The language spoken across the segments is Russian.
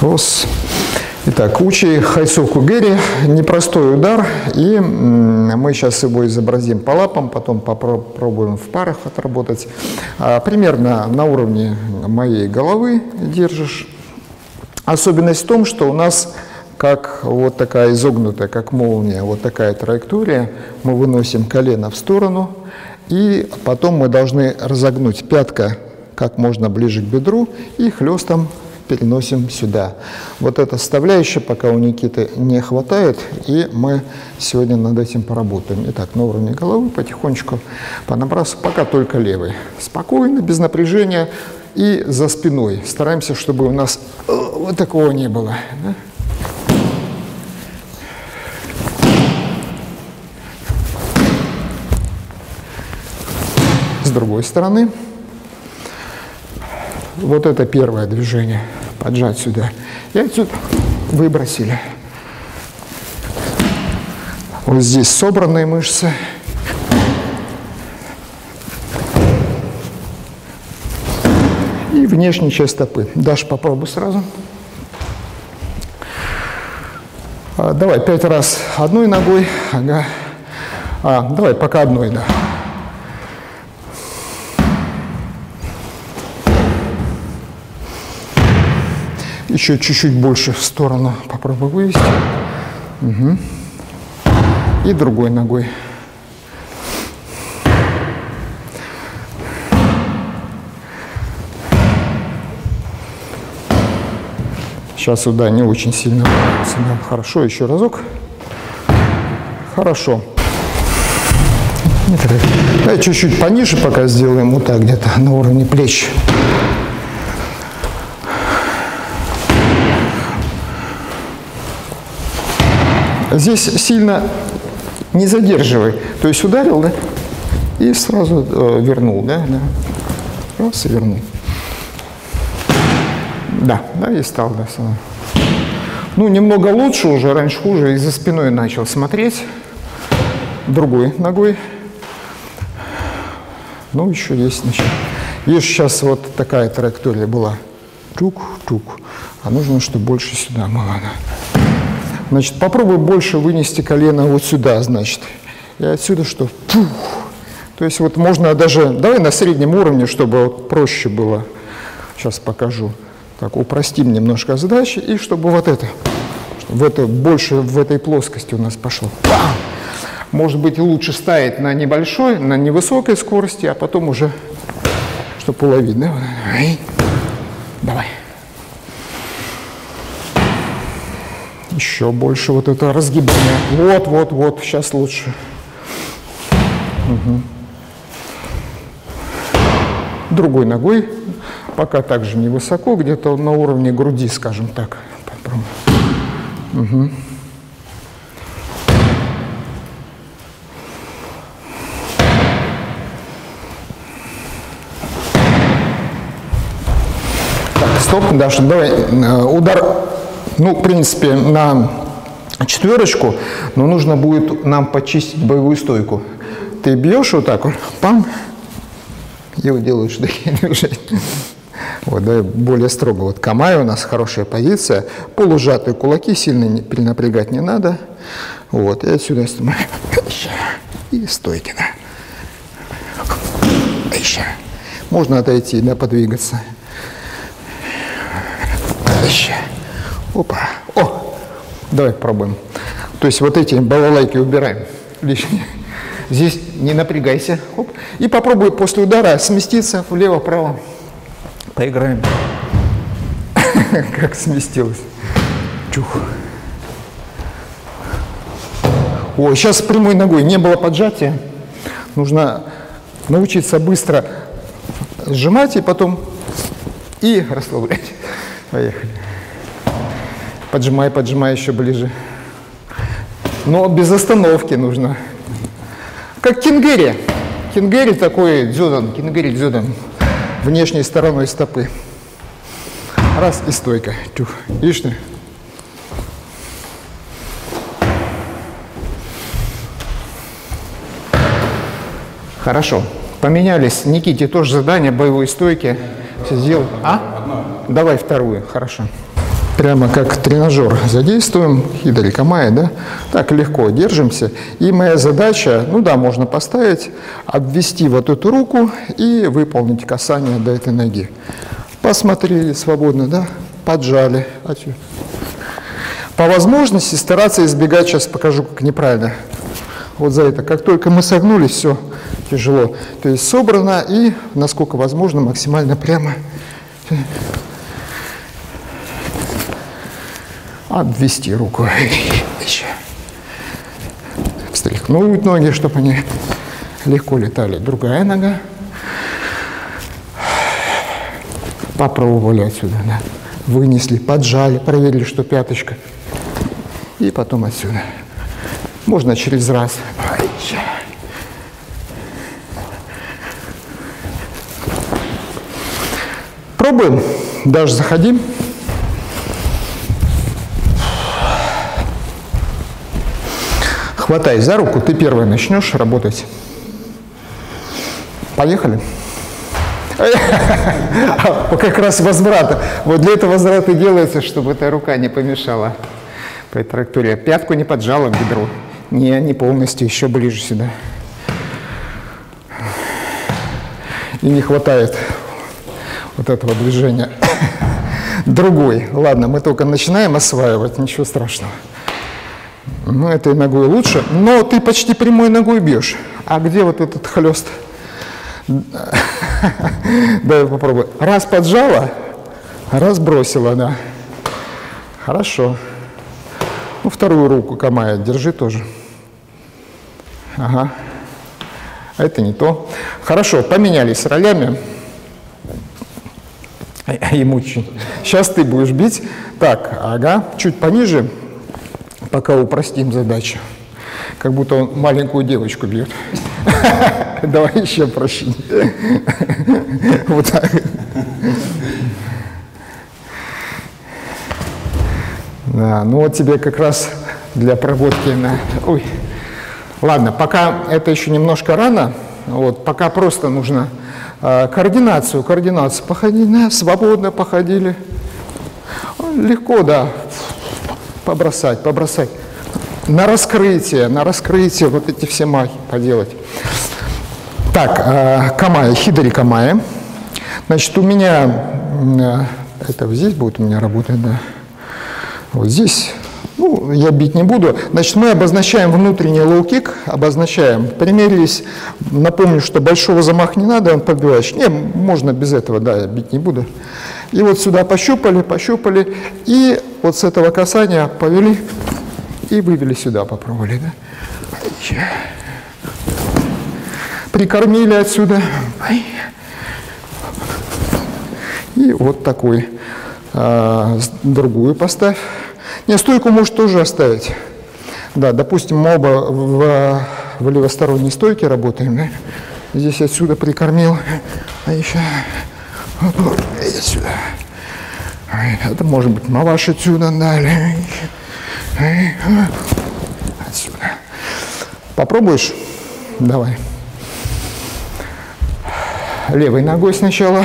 Раз. Итак, Ути Хайсоку-гэри, непростой удар, и мы сейчас его изобразим по лапам, потом попробуем в парах отработать. Примерно на уровне моей головы держишь. Особенность в том, что у нас как вот такая изогнутая, как молния, вот такая траектория. Мы выносим колено в сторону, и потом мы должны разогнуть пятка как можно ближе к бедру и хлестом переносим сюда. Вот эта составляющая пока у Никиты не хватает, и мы сегодня над этим поработаем. Итак, на уровне головы потихонечку понабрасываем, пока только левый. Спокойно, без напряжения и за спиной. Стараемся, чтобы у нас вот такого не было. Да? С другой стороны. Вот это первое движение. Поджать сюда. И отсюда выбросили. Вот здесь собранные мышцы. И внешняя часть стопы. Даша, попробуй сразу. Давай 5 раз одной ногой. Ага. Давай пока одной, да. Еще чуть-чуть больше в сторону попробую вывести. Угу. И другой ногой. Сейчас сюда не очень сильно. Хорошо, еще разок. Хорошо. Давай чуть-чуть пониже пока сделаем, вот так где-то на уровне плеч. Здесь сильно не задерживай, то есть ударил, да, и сразу вернул, да, да, раз и вернул. Да, и стал, да, сразу. Ну, немного лучше уже, раньше хуже, и за спиной начал смотреть, другой ногой. Ну, еще есть, значит, видишь, сейчас вот такая траектория была, тук-тук, а нужно, чтобы больше сюда было, да. Значит, попробуй больше вынести колено вот сюда, значит. И отсюда что? Пух. То есть вот можно даже... Давай на среднем уровне, чтобы вот проще было. Сейчас покажу. Так, упростим немножко задачи. И чтобы вот это. Чтобы это больше в этой плоскости у нас пошло. Бам! Может быть, лучше ставить на небольшой, на невысокой скорости, а потом уже, чтобы уловить. Да? Давай. Еще больше вот это разгибание. Вот, сейчас лучше. Угу. Другой ногой. Пока также невысоко, где-то на уровне груди, скажем так. Угу. Так, стоп, Даша, давай удар... Ну, в принципе, на 4, но нужно будет нам почистить боевую стойку. Ты бьешь вот так вот, пам, и вот делаешь такие движения. Вот, да, более строго. Вот камай у нас хорошая позиция. Полужатые кулаки, сильно перенапрягать не надо. Вот, и отсюда снимаем. И стойки, да. Можно отойти, да, подвигаться. Опа, о, давай пробуем. То есть вот эти балалайки убираем лишние. Здесь не напрягайся. Оп. И попробуй после удара сместиться влево-право. Поиграем. Как сместилось. Чух. О, сейчас прямой ногой не было поджатия. Нужно научиться быстро сжимать и потом и расслаблять. Поехали. Поджимай, поджимай еще ближе. Но без остановки нужно. Как кенгери. Кенгери такой дзюдан. Кенгери дзюдан. Внешней стороной стопы. Раз и стойка. Тюх. Видишь ты? Хорошо. Поменялись. Никите тоже задание боевой стойки. Все сделал. А? Давай вторую. Хорошо. прямо как тренажер задействуем, хидари камая, да, так легко держимся. И моя задача, ну да, можно поставить, обвести вот эту руку и выполнить касание до этой ноги. Посмотрели свободно, да, поджали. По возможности стараться избегать, сейчас покажу, как неправильно. Вот за это, как только мы согнулись, все тяжело. То есть собрано и, насколько возможно, максимально прямо. Обвести руку. Еще. Встряхнуть ноги, чтобы они легко летали. Другая нога. Попробовали отсюда. Да. Вынесли, поджали, проверили, что пяточка. И потом отсюда. Можно через раз. Пробуем. Даже заходим. Хватай за руку, ты первая начнешь работать. Поехали. Как раз возврата. Вот для этого возврата делается, чтобы эта рука не помешала по траектории. Пятку не поджала к бедру. Не полностью, еще ближе сюда. И не хватает вот этого движения. Другой. Ладно, мы только начинаем осваивать, ничего страшного. Ну, этой ногой лучше, но ты почти прямой ногой бьешь. А где вот этот хлест? Давай попробуем. Раз поджала, раз бросила, да. Хорошо. Ну, вторую руку камая держи тоже. Ага. А это не то. Хорошо, поменялись ролями. И мучи. Сейчас ты будешь бить. Так, ага, чуть пониже. Пока упростим задачу. Как будто он маленькую девочку бьет. Давай еще проще. Вот так. Да, ну вот тебе как раз для проводки на... Ой. Ладно, пока это еще немножко рано. Вот, пока просто нужно координацию. Походили, свободно походили. Легко, да. Побросать. На раскрытие вот эти все махи поделать. Так, камая, хидари камая. Значит, у меня, это здесь будет у меня работать, да. Вот здесь, ну, я бить не буду. Значит, мы обозначаем внутренний лоукик, обозначаем. Примерились, напомню, что большого замаха не надо, он подбиваешь. Не, можно без этого, да, я бить не буду. И вот сюда пощупали, и вот с этого касания повели и вывели сюда, попробовали, да? Прикормили отсюда. И вот такой. Другую поставь. Не, стойку можешь тоже оставить. Да, допустим, мы оба в левосторонней стойке работаем. Да? Здесь отсюда прикормил. А еще... Сюда. Это может быть маваш отсюда, далее. Отсюда. Попробуешь? Давай. Левой ногой сначала.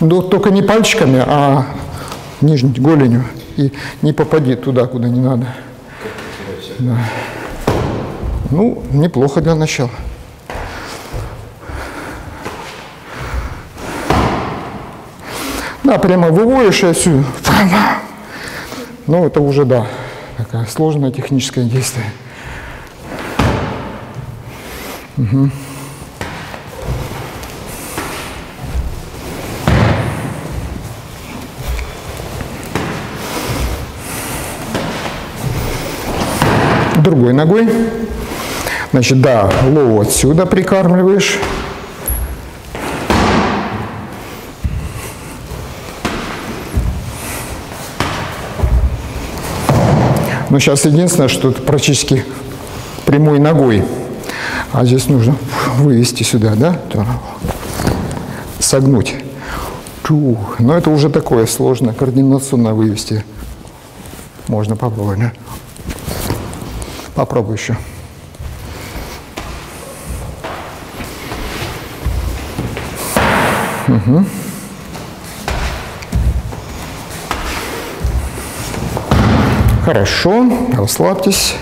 Но только не пальчиками, а нижней голенью. И не попади туда, куда не надо. Да. Ну, неплохо для начала. Да, прямо выводишь отсюда. Ну, это уже, да, такое сложное техническое действие. Угу. Другой ногой. Значит, да, лоу отсюда прикармливаешь. Но сейчас единственное, что это практически прямой ногой. А здесь нужно вывести сюда, да? Согнуть. Но это уже такое сложно, координационно вывести. Можно попробовать, да? Попробуй еще. Угу. Хорошо, расслабьтесь.